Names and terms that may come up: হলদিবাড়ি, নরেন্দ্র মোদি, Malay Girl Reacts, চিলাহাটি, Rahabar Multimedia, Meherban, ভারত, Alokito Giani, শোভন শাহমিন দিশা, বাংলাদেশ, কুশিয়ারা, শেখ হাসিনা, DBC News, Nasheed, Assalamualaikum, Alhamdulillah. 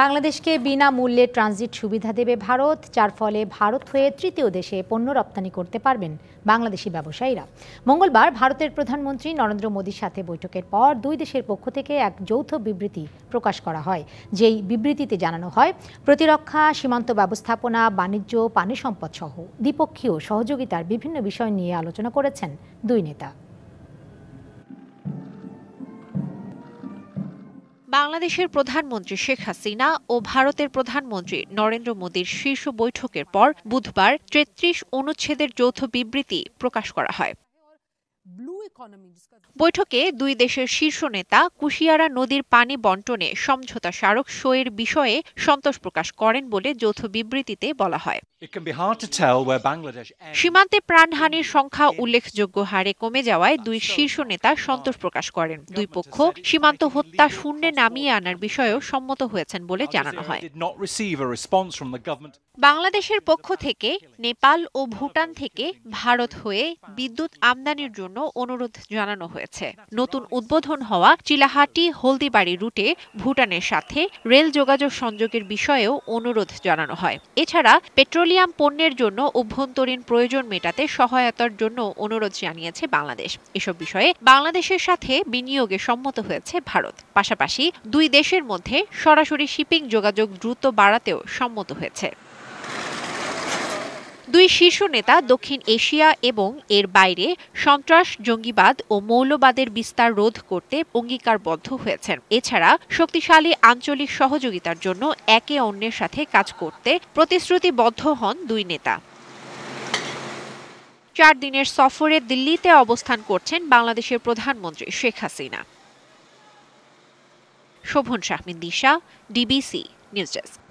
বাংলাদেশ के বিনা মূল্যে ট্রানজিট সুবিধা দেবে ভারত যার ফলে ভারত হয়ে তৃতীয় দেশে পণ্য রপ্তানি করতে পারবেন বাংলাদেশী ব্যবসায়ীরা মঙ্গলবার ভারতের প্রধানমন্ত্রী নরেন্দ্র মোদির সাথে বৈঠকের পর দুই দেশের পক্ষ থেকে এক যৌথ বিবৃতি প্রকাশ করা হয় যেই বিবৃতিতে জানানো হয় প্রতিরক্ষা সীমান্ত ব্যবস্থাপনা বাণিজ্য পানি সম্পদ সহ দ্বিপক্ষীয় সহযোগিতার বিভিন্ন বিষয় নিয়ে আলোচনা করেছেন দুই নেতা বাংলাদেশের প্রধানমন্ত্রী শেখ হাসিনা ও ভারতের প্রধানমন্ত্রী নরেন্দ্র মোদির শীর্ষ বৈঠকের পর বুধবার ৩৩ অনুচ্ছেদের যৌথ বিবৃতি প্রকাশ করা হয় বৈঠকে দুই দেশের শীর্ষ নেতা কুশিয়ারা নদীর পানি বণ্টনে সমঝোতা স্মারক সইয়ের বিষয়ে সন্তোষ প্রকাশ করেন বলে যৌথ বিবৃতিতে বলা হয় সীমান্তে প্রাণহানির সংখ্যা উল্লেখযোগ্য হারে কমে যাওয়ায় দুই শীর্ষ নেতা সন্তোষ প্রকাশ করেন দুই পক্ষ সীমান্ত হত্যা শূন্যে নামিয়ে আনার বিষয়েও সম্মত হয়েছেন বলে জানানো হয় বাংলাদেশের পক্ষ থেকে নেপাল ও ভুটান থেকে ভারত হয়ে বিদ্যুৎ আমদানির জন্য অনুরোধ জানানো হয়েছে নতুন উদ্বোধন হওয়া চিলাহাটি হলদিবাড়ি রুটে ভুটানের সাথে রেল যোগাযোগ সংযোগের বিষয়েও অনুরোধ জানানো হয় এছাড়া পেট্রোলিয়াম পণ্যের জন্য অভ্যন্তরীণ প্রয়োজন মেটাতে সহায়তার জন্য অনুরোধ জানিয়েছে বাংলাদেশ এসব বিষয়ে বাংলাদেশের সাথে বিনিয়োগে সম্মত হয়েছে ভারত পাশাপাশি দুই দেশের মধ্যে সরাসরি শিপিং যোগাযোগ দ্রুত বাড়াতেও সম্মত হয়েছে দুই শীর্ষ নেতা দক্ষিণ এশিয়া এবং এর বাইরে সন্ত্রাস জঙ্গিবাদ ও মৌলবাদের বিস্তার রোধ করতে অঙ্গীকারবদ্ধ হয়েছেন এছাড়া শক্তিশালী আঞ্চলিক সহযোগিতার জন্য একে অন্যের সাথে কাজ করতে প্রতিশ্রুতিবদ্ধ হন দুই নেতা চার দিনের সফরে দিল্লিতে অবস্থান করছেন বাংলাদেশের প্রধানমন্ত্রী শেখ হাসিনা শোভন শাহমিন দিশা DBC news desk